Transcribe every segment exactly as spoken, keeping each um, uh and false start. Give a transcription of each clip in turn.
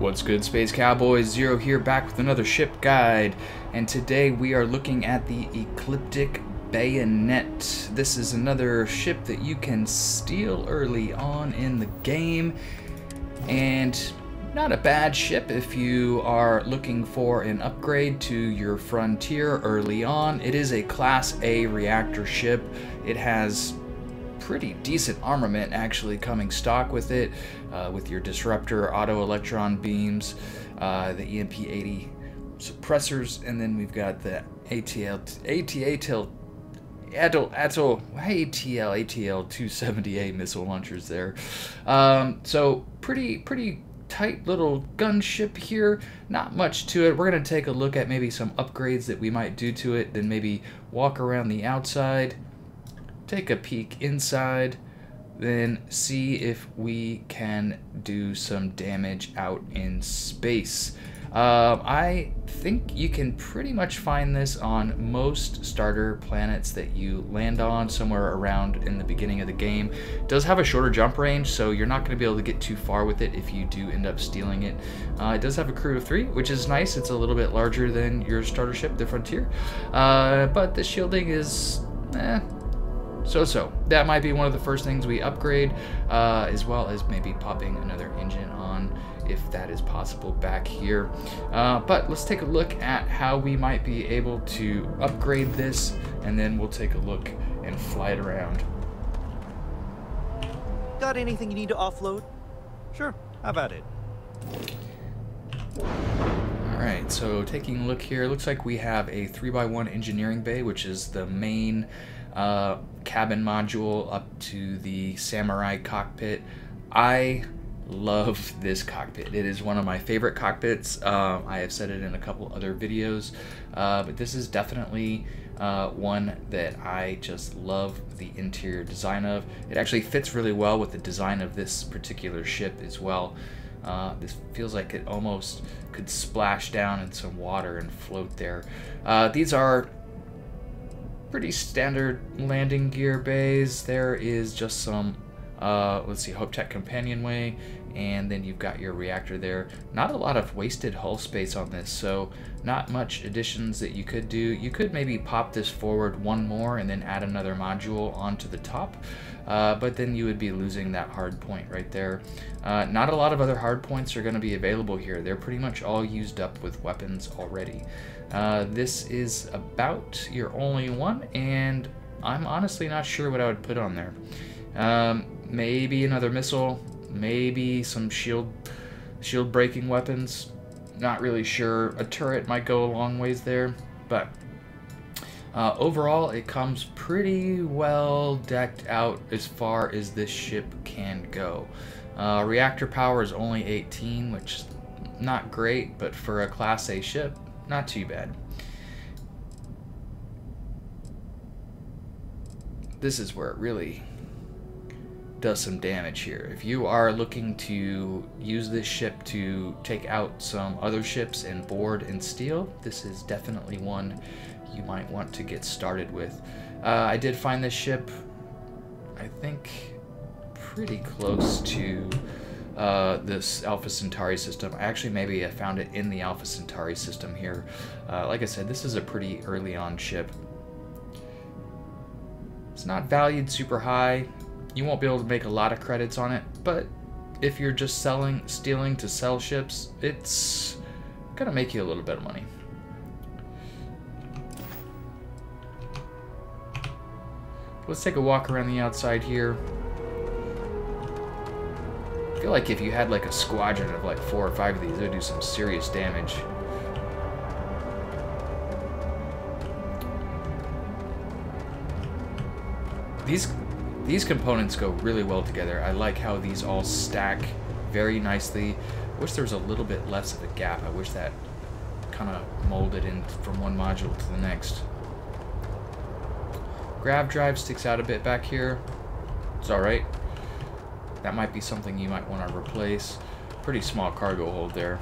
What's good, Space Cowboys? Zero here, back with another ship guide, and today we are looking at the Ecliptic Bayonet. This is another ship that you can steal early on in the game, and not a bad ship if you are looking for an upgrade to your Frontier early on. It is a Class A reactor ship. It has pretty decent armament actually coming stock with it, uh, with your disruptor, auto electron beams, uh, the E M P eighty suppressors, and then we've got the A T L two seventy A missile launchers there. Um, so pretty pretty tight little gunship here. Not much to it. We're gonna take a look at maybe some upgrades that we might do to it, then maybe walk around the outside, take a peek inside, then see if we can do some damage out in space. Uh, I think you can pretty much find this on most starter planets that you land on somewhere around in the beginning of the game. It does have a shorter jump range, so you're not going to be able to get too far with it if you do end up stealing it. Uh, it does have a crew of three, which is nice. It's a little bit larger than your starter ship, the Frontier. Uh, but the shielding is... Eh, So-so. That might be one of the first things we upgrade, uh, as well as maybe popping another engine on if that is possible back here. Uh, but let's take a look at how we might be able to upgrade this, and then we'll take a look and fly it around. Got anything you need to offload? Sure, how about it? Alright, so taking a look here, looks like we have a three by one engineering bay, which is the main uh, cabin module up to the Samurai cockpit. I love this cockpit. It is one of my favorite cockpits. Um, I have said it in a couple other videos, uh, but this is definitely uh, one that I just love the interior design of. It actually fits really well with the design of this particular ship as well. Uh, this feels like it almost could splash down in some water and float there. Uh, these are pretty standard landing gear bays. There is just some, uh, let's see, HopeTech companionway, and then you've got your reactor there. Not a lot of wasted hull space on this, so not much additions that you could do. You could maybe pop this forward one more and then add another module onto the top, uh, but then you would be losing that hard point right there. Uh, not a lot of other hard points are going to be available here. They're pretty much all used up with weapons already. Uh, this is about your only one, and I'm honestly not sure what I would put on there. Um, maybe another missile, maybe some shield shield breaking weapons. Not really sure. A turret might go a long ways there, but uh, overall it comes pretty well decked out as far as this ship can go. Uh, reactor power is only eighteen, which is not great, but for a Class A ship, not too bad. This is where it really does some damage here. If you are looking to use this ship to take out some other ships and board and steal, this is definitely one you might want to get started with. Uh, I did find this ship, I think, pretty close to Uh, this Alpha Centauri system. Actually, maybe I found it in the Alpha Centauri system here. Uh, like I said, this is a pretty early on ship. It's not valued super high. You won't be able to make a lot of credits on it, but if you're just selling, stealing to sell ships, it's gonna make you a little bit of money. Let's take a walk around the outside here. I feel like if you had like a squadron of like four or five of these, it would do some serious damage. These, these components go really well together. I like how these all stack very nicely. I wish there was a little bit less of a gap. I wish that kind of molded in from one module to the next. Grav drive sticks out a bit back here. It's all right. That might be something you might want to replace. Pretty small cargo hold there.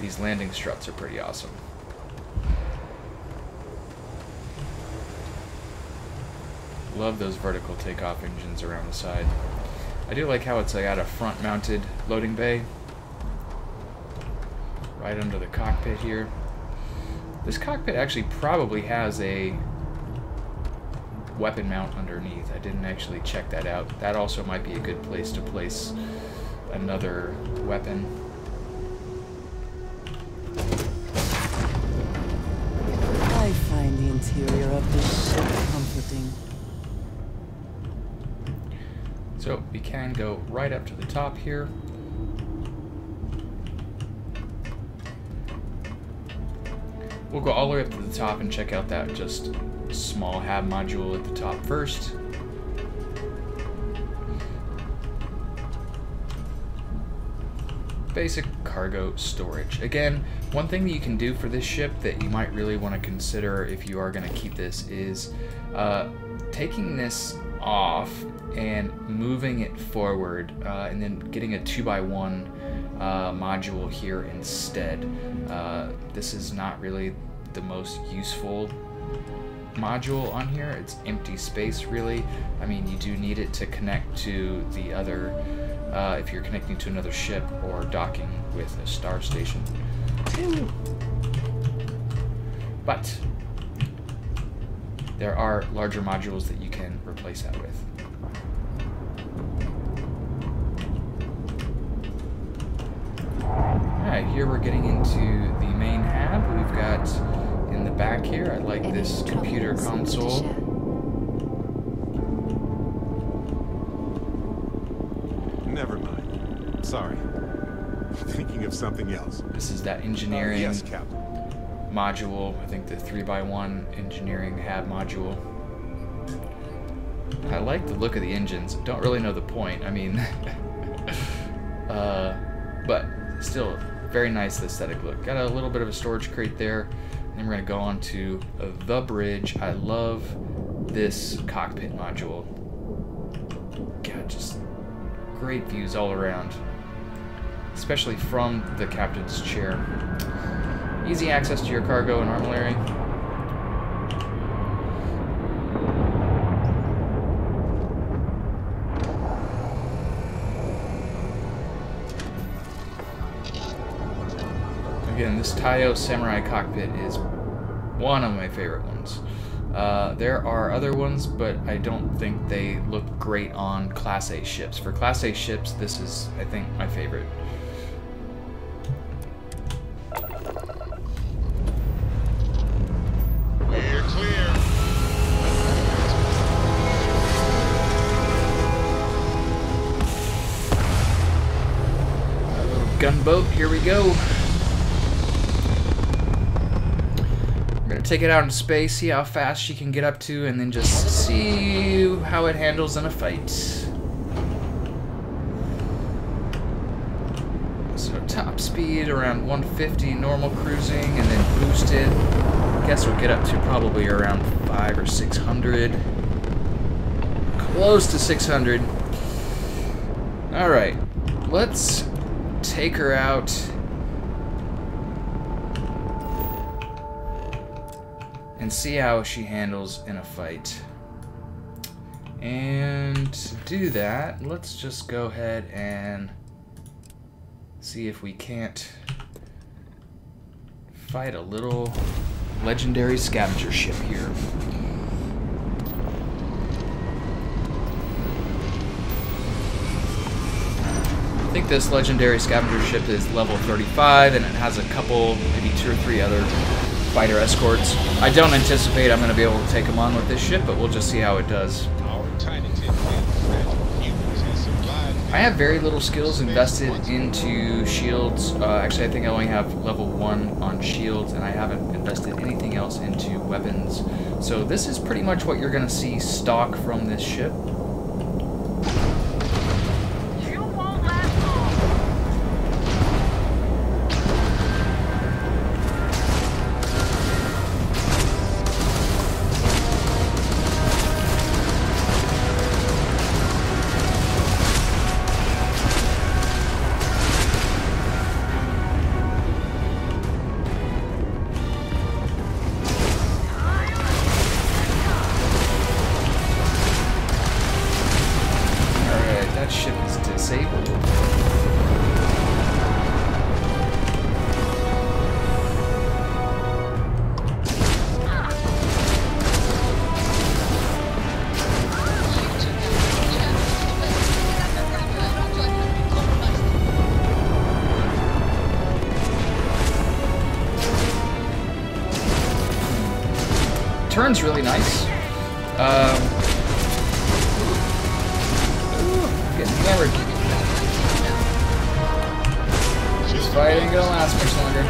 These landing struts are pretty awesome. Love those vertical takeoff engines around the side. I do like how it's got a front-mounted loading bay right under the cockpit here. This cockpit actually probably has a weapon mount underneath. I didn't actually check that out. That also might be a good place to place another weapon. I find the interior of this ship comforting. So we can go right up to the top here. We'll go all the way up to the top and check out that just small hab module at the top first. Basic cargo storage. Again, one thing that you can do for this ship that you might really want to consider if you are going to keep this is uh, taking this off and moving it forward uh, and then getting a two by one uh, module here instead. Uh, this is not really the most useful module on here. It's empty space, really. I mean, you do need it to connect to the other, uh, if you're connecting to another ship or docking with a star station. Ooh. But there are larger modules that you can replace that with. Alright, here we're getting into the main hab. We've got in the back here, I like this computer console. Never mind. Sorry. Thinking of something else. This is that engineering uh, yes, Captain. module. I think the three by one engineering hab module. I like the look of the engines. Don't really know the point. I mean, uh, but still, very nice aesthetic look. Got a little bit of a storage crate there. And then we're going to go on to uh, the bridge. I love this cockpit module. God, just great views all around, especially from the captain's chair. Easy access to your cargo and armillary. Again, this Taiyo Samurai Cockpit is one of my favorite ones. Uh, there are other ones, but I don't think they look great on Class A ships. For Class A ships, this is, I think, my favorite. Gunboat, here we go. We're gonna take it out into space, see how fast she can get up to, and then just see how it handles in a fight. So top speed around one fifty, normal cruising, and then boosted. I guess we'll get up to probably around five or six hundred, close to six hundred. All right, let's take her out. And see how she handles in a fight. And to do that, let's just go ahead and see if we can't fight a little legendary scavenger ship here. I think this legendary scavenger ship is level thirty-five, and it has a couple, maybe two or three other fighter escorts. I don't anticipate I'm going to be able to take them on with this ship, but we'll just see how it does. I have very little skills invested into shields. Uh, actually, I think I only have level one on shields, and I haven't invested anything else into weapons. So this is pretty much what you're going to see stock from this ship. is disabled. Turn's really nice. Um, getting hammered. This fight ain't gonna last much longer.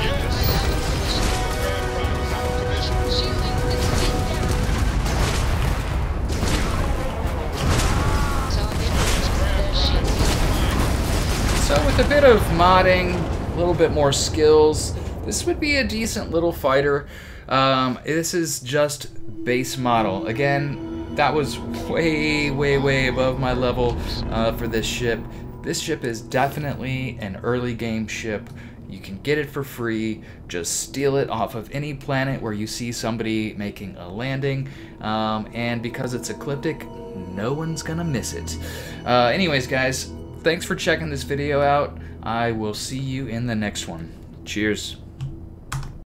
So with a bit of modding, a little bit more skills, this would be a decent little fighter. Um, this is just base model. Again, that was way, way, way above my level uh, for this ship. This ship is definitely an early game ship. You can get it for free. Just steal it off of any planet where you see somebody making a landing. Um, and because it's ecliptic, no one's gonna miss it. Uh, anyways, guys, thanks for checking this video out. I will see you in the next one. Cheers.